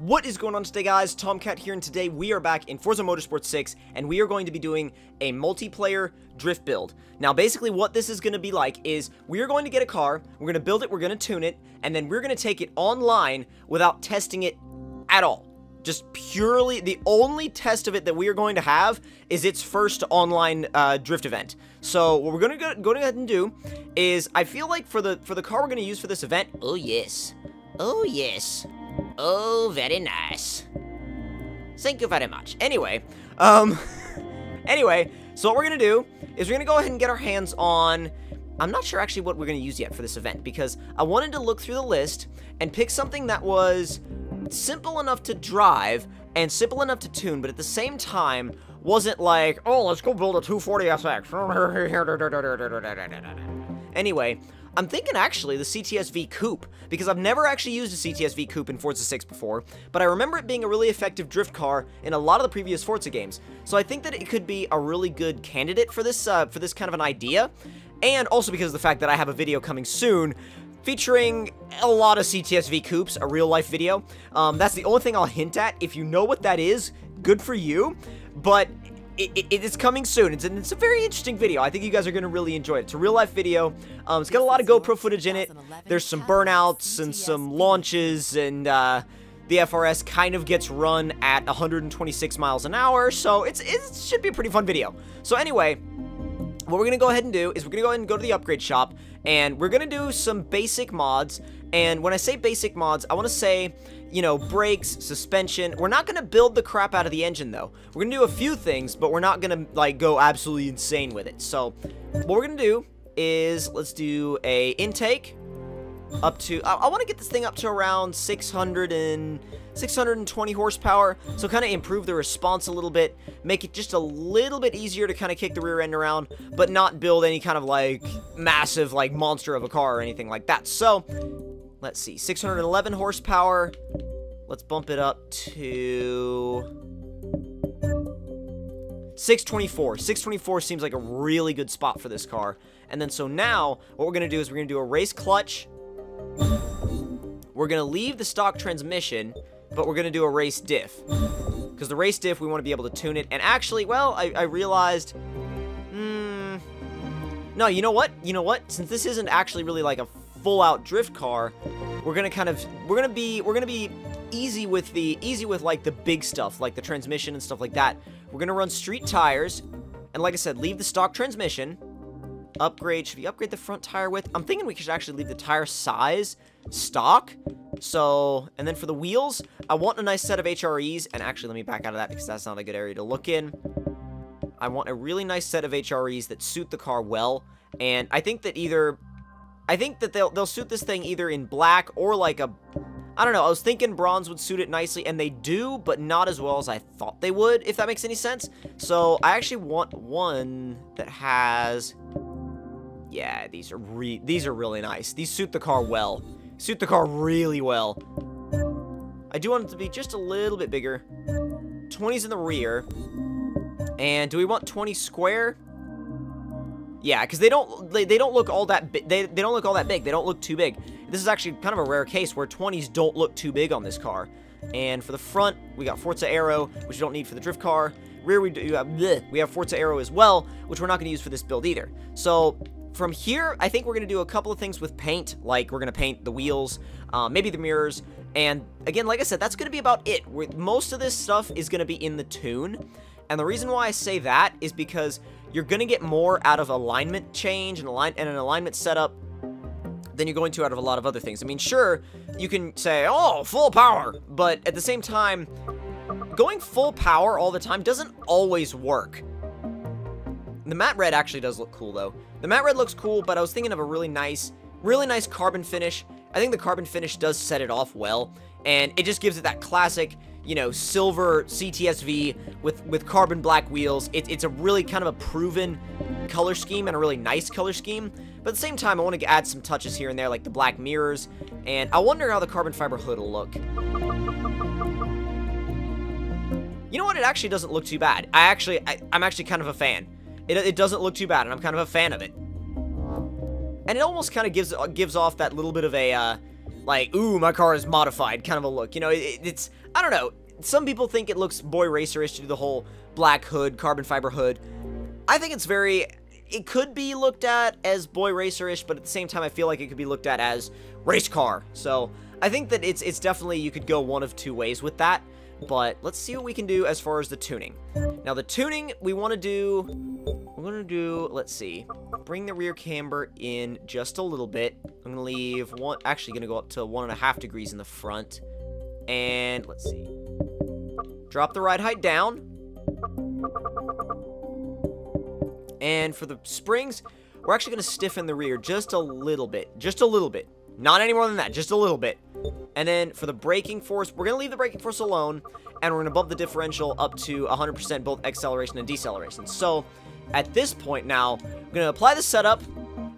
What is going on today, guys? Tomcat here, and today we are back in Forza Motorsport 6, and we are going to be doing a multiplayer drift build. Now, basically what this is going to be like is we are going to get a car, we're going to build it, we're going to tune it, and then we're going to take it online without testing it at all. Just purely, the only test of it that we are going to have is its first online drift event. So what we're going to go ahead and do is, I feel like for the car we're going to use for this event, oh yes, oh yes. Oh, very nice. Thank you very much. Anyway, so what we're gonna do is we're gonna go ahead and get our hands on, I'm not sure actually what we're gonna use yet for this event, because I wanted to look through the list and pick something that was simple enough to drive and simple enough to tune, but at the same time wasn't like, oh, let's go build a 240SX. Anyway, I'm thinking actually the CTS-V coupe, because I've never actually used a CTS-V coupe in Forza 6 before, but I remember it being a really effective drift car in a lot of the previous Forza games. So I think that it could be a really good candidate for this kind of an idea, and also because of the fact that I have a video coming soon featuring a lot of CTS-V coupes, a real-life video. That's the only thing I'll hint at. If you know what that is, good for you, but it is coming soon. It's a very interesting video. I think you guys are going to really enjoy it. It's a real-life video. It's got a lot of GoPro footage in it. There's some burnouts and some launches, and the FRS kind of gets run at 126 miles an hour, so it should be a pretty fun video. So anyway, what we're going to go ahead and do is we're going to go ahead and go to the upgrade shop, and we're going to do some basic mods. And when I say basic mods, I want to say, you know, brakes, suspension. We're not going to build the crap out of the engine, though. We're going to do a few things, but we're not going to, like, go absolutely insane with it. So, what we're going to do is, let's do a intake up to, I want to get this thing up to around 620 horsepower, so kind of improve the response a little bit, make it just a little bit easier to kind of kick the rear end around, but not build any kind of, like, massive, like, monster of a car or anything like that. So, let's see, 611 horsepower. Let's bump it up to 624. 624 seems like a really good spot for this car. And then so now, what we're going to do is we're going to do a race clutch. We're going to leave the stock transmission, but we're going to do a race diff. Because the race diff, we want to be able to tune it. And actually, well, I realized, no, you know what? You know what? Since this isn't actually really like a full-out drift car, we're gonna be easy with like the big stuff, like the transmission and stuff like that. We're gonna run street tires, and like I said, leave the stock transmission. Upgrade, should we upgrade the front tire width? I'm thinking we should actually leave the tire size stock. So, and then for the wheels, I want a nice set of HREs. And actually, let me back out of that because that's not a good area to look in. I want a really nice set of HREs that suit the car well, and I think that they'll suit this thing either in black or like a, I don't know, I was thinking bronze would suit it nicely, and they do, but not as well as I thought they would, if that makes any sense. So, I actually want one that has, yeah, these are really nice. These suit the car well. Suit the car really well. I do want it to be just a little bit bigger. 20's in the rear. And do we want 20 square? Yeah, because they don't look all that big. They don't look all that big. They don't look too big. This is actually kind of a rare case where 20s don't look too big on this car. And for the front, we got Forza Aero, which you don't need for the drift car. Rear, we have Forza Aero as well, which we're not going to use for this build either. So from here, I think we're going to do a couple of things with paint, like we're going to paint the wheels, maybe the mirrors. And again, like I said, that's going to be about it. Most of this stuff is going to be in the tune. And the reason why I say that is because you're going to get more out of alignment change and an alignment setup than you're going to out of a lot of other things. I mean, sure, you can say, oh, full power, but at the same time, going full power all the time doesn't always work. The matte red actually does look cool, though. The matte red looks cool, but I was thinking of a really nice carbon finish. I think the carbon finish does set it off well, and it just gives it that classic, you know, silver CTS-V with carbon black wheels. It's a really kind of a proven color scheme, and a really nice color scheme. But at the same time, I want to add some touches here and there, like the black mirrors. And I wonder how the carbon fiber hood will look. You know what? It actually doesn't look too bad. I'm actually kind of a fan. It doesn't look too bad, and I'm kind of a fan of it. And it almost kind of gives off that little bit of a like, ooh, my car is modified kind of a look. You know, it's, I don't know. Some people think it looks boy racerish to do the whole black hood, carbon fiber hood. I think it's very, it could be looked at as boy racerish, but at the same time, I feel like it could be looked at as race car. So I think that it's definitely, you could go one of two ways with that. But let's see what we can do as far as the tuning. Now the tuning we want to do, let's see, bring the rear camber in just a little bit. I'm gonna leave one, actually gonna go up to 1.5 degrees in the front, and let's see, drop the ride height down. And for the springs, we're actually gonna stiffen the rear just a little bit, not any more than that, just a little bit. And then for the braking force, we're going to leave the braking force alone, and we're going to bump the differential up to 100% both acceleration and deceleration. So at this point now, we're going to apply the setup,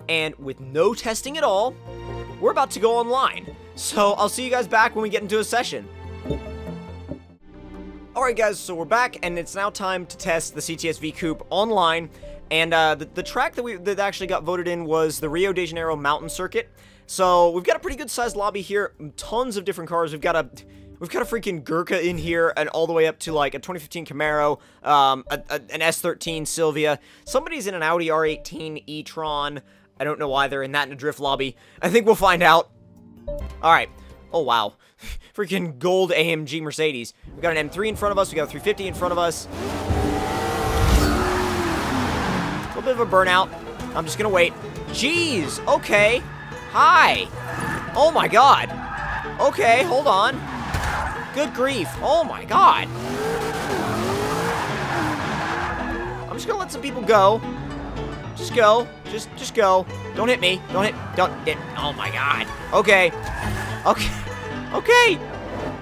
and with no testing at all, we're about to go online. So I'll see you guys back when we get into a session. Alright guys, so we're back, and it's now time to test the CTS-V coupe online. And the track that actually got voted in was the Rio de Janeiro Mountain Circuit. So we've got a pretty good sized lobby here, tons of different cars. We've got a freaking Gurkha in here, and all the way up to like a 2015 Camaro, an S13 Silvia. Somebody's in an Audi R18 e-tron. I don't know why they're in that in a drift lobby. I think we'll find out. All right. Oh wow, freaking gold AMG Mercedes. We've got an M3 in front of us. We got a 350 in front of us. A little bit of a burnout. I'm just gonna wait. Jeez. Okay. Hi! Oh my god! Okay, hold on. Good grief. Oh my god! I'm just gonna let some people go. Just go. Just go. Don't hit me. Don't hit. Oh my god. Okay. Okay. Okay!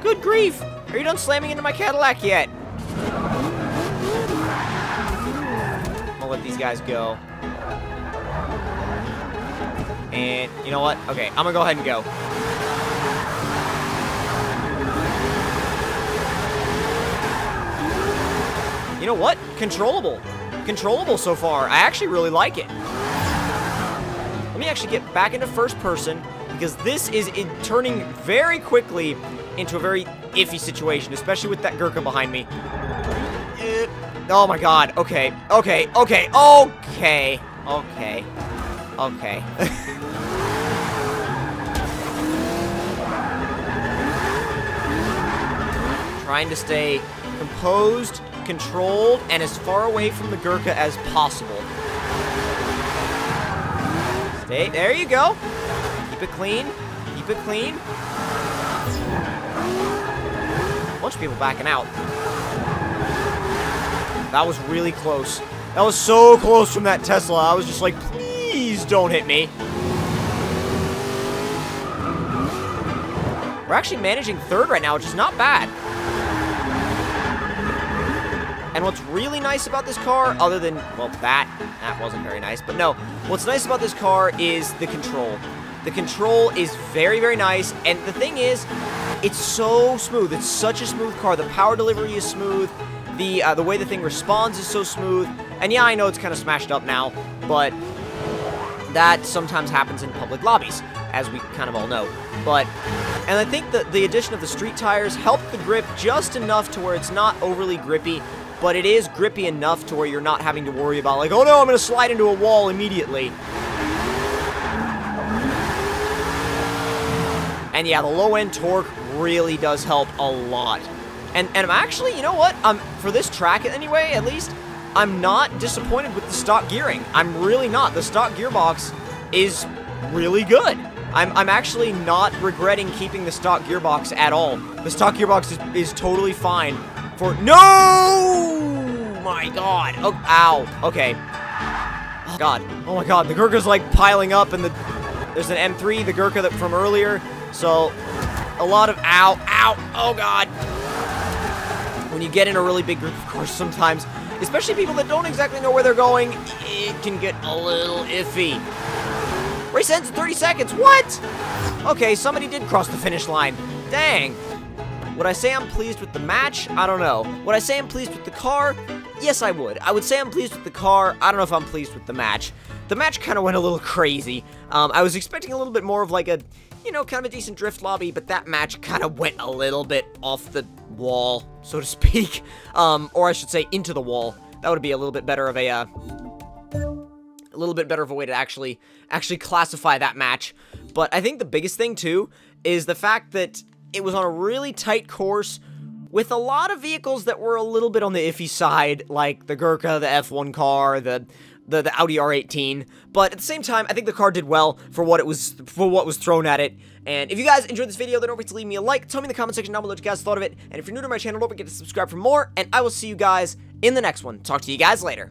Good grief! Are you done slamming into my Cadillac yet? I'll let these guys go. And you know what? Okay, I'm gonna go ahead and go. You know what? Controllable. Controllable so far. I actually really like it. Let me actually get back into first person, because this is turning very quickly into a very iffy situation, especially with that Gurkha behind me. Oh my god. Okay. Okay. Okay. Okay. Okay. Okay. Trying to stay composed, controlled, and as far away from the Gurkha as possible. Stay, there you go. Keep it clean. Keep it clean. A bunch of people backing out. That was really close. That was so close from that Tesla. I was just like, please don't hit me. We're actually managing third right now, which is not bad. And what's really nice about this car, other than, well, that wasn't very nice, but no. What's nice about this car is the control. The control is very, very nice, and the thing is, it's so smooth. It's such a smooth car. The power delivery is smooth. The way the thing responds is so smooth. And yeah, I know it's kind of smashed up now, but that sometimes happens in public lobbies, as we kind of all know. But, and I think that the addition of the street tires helped the grip just enough to where it's not overly grippy, but it is grippy enough to where you're not having to worry about, like, oh no, I'm going to slide into a wall immediately. And yeah, the low-end torque really does help a lot. And I'm actually, you know what, for this track anyway, at least, I'm not disappointed with the stock gearing. I'm really not. The stock gearbox is really good. I'm actually not regretting keeping the stock gearbox at all. The stock gearbox is totally fine for... No! My god. Oh, ow. Okay. Oh, god. Oh, my god. The Gurkha's, like, piling up, and there's an M3, the Gurkha that from earlier, so a lot of... Ow. Ow. Oh, god. When you get in a really big group, of course, sometimes, especially people that don't exactly know where they're going, it can get a little iffy. Race ends in 30 seconds. What? Okay, somebody did cross the finish line. Dang. Would I say I'm pleased with the match? I don't know. Would I say I'm pleased with the car? Yes, I would. I would say I'm pleased with the car. I don't know if I'm pleased with the match. The match kind of went a little crazy. I was expecting a little bit more of like a... you know, kind of a decent drift lobby, but that match kind of went a little bit off the wall, so to speak. Or I should say into the wall. That would be a little bit better of a way to actually classify that match. But I think the biggest thing too is the fact that it was on a really tight course with a lot of vehicles that were a little bit on the iffy side, like the Gurkha, the F1 car, the Audi R18. But at the same time, I think the car did well for what was thrown at it. And if you guys enjoyed this video, then don't forget to leave me a like. Tell me in the comment section down below what you guys thought of it. And if you're new to my channel, don't forget to subscribe for more. And I will see you guys in the next one. Talk to you guys later.